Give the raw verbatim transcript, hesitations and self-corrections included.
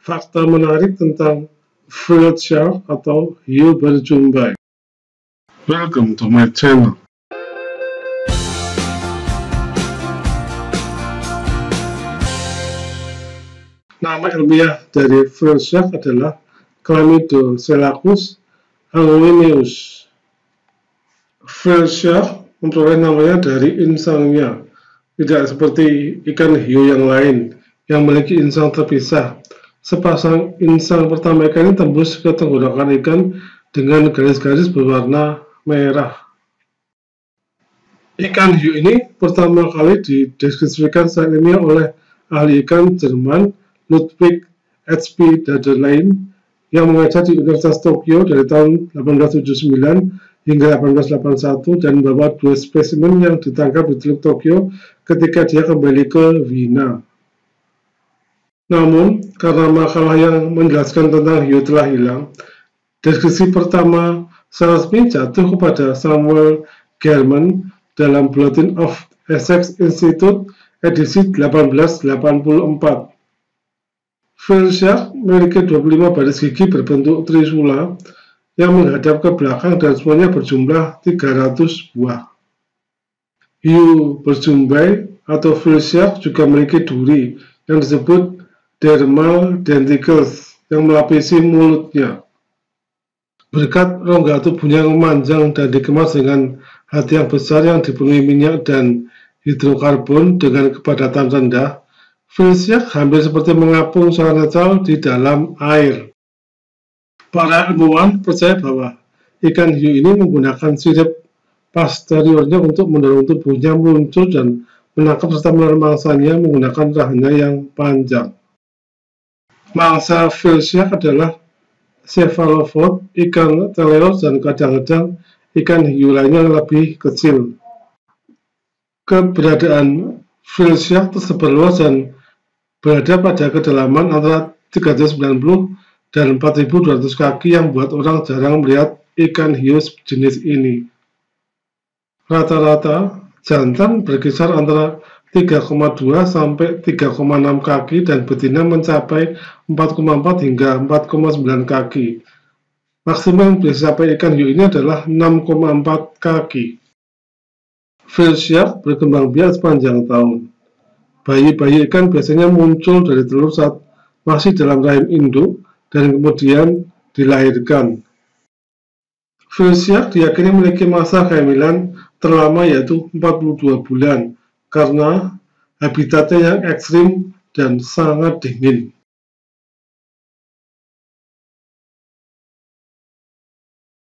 fakta menarik tentang frilled shark atau hiu berjumbai. Welcome to my channel. Nama ilmiah dari frilled shark adalah Chlamydoselachus anguineus. Frilled shark memperoleh namanya dari insangnya, tidak seperti ikan hiu yang lain yang memiliki insang terpisah. Sepasang insang pertama ikan ini tembus ke tenggorokan ikan dengan garis-garis berwarna merah. Ikan hiu ini pertama kali dideskripsikan secara ilmiah oleh ahli ikan Jerman Ludwig H P Döderlein yang mengajar di Universitas Tokyo dari tahun delapan belas tujuh puluh sembilan hingga delapan belas delapan puluh satu dan membawa dua spesimen yang ditangkap di Teluk Tokyo ketika dia kembali ke Wina. Namun, karena makalah yang menjelaskan tentang hiu telah hilang, deskripsi pertama secara resmi jatuh kepada Samuel Garman dalam Bulletin of Essex Institute edisi delapan belas delapan puluh empat. Frilled shark memiliki dua puluh lima baris gigi berbentuk trisula yang menghadap ke belakang dan semuanya berjumlah tiga ratus buah. Hiu berjumbai atau frilled shark juga memiliki duri yang disebut dermal denticles yang melapisi mulutnya. Berkat rongga tubuhnya yang memanjang dan dikemas dengan hati yang besar yang dipenuhi minyak dan hidrokarbon dengan kepadatan rendah, frilled shark hampir seperti mengapung secara natural di dalam air. Para ilmuwan percaya bahwa ikan hiu ini menggunakan sirip posteriornya untuk mendorong tubuhnya meluncur dan menangkap serta menarik mangsanya menggunakan rahnya yang panjang. Mangsa frilled shark adalah cephalopod, ikan teleos, dan kadang-kadang ikan hiu lainnya lebih kecil. Keberadaan frilled shark tersebar luas dan berada pada kedalaman antara tiga ratus sembilan puluh dan empat ribu dua ratus kaki yang membuat orang jarang melihat ikan hiu jenis ini. Rata-rata jantan berkisar antara tiga koma dua sampai tiga koma enam kaki dan betina mencapai empat koma empat hingga empat koma sembilan kaki. Maksimum yang bisa sampai ikan hiu ini adalah enam koma empat kaki. Frilled shark berkembang biak sepanjang tahun. Bayi-bayi ikan biasanya muncul dari telur saat masih dalam rahim induk dan kemudian dilahirkan. Frilled shark diyakini memiliki masa kehamilan terlama yaitu empat puluh dua bulan karena habitatnya yang ekstrim dan sangat dingin.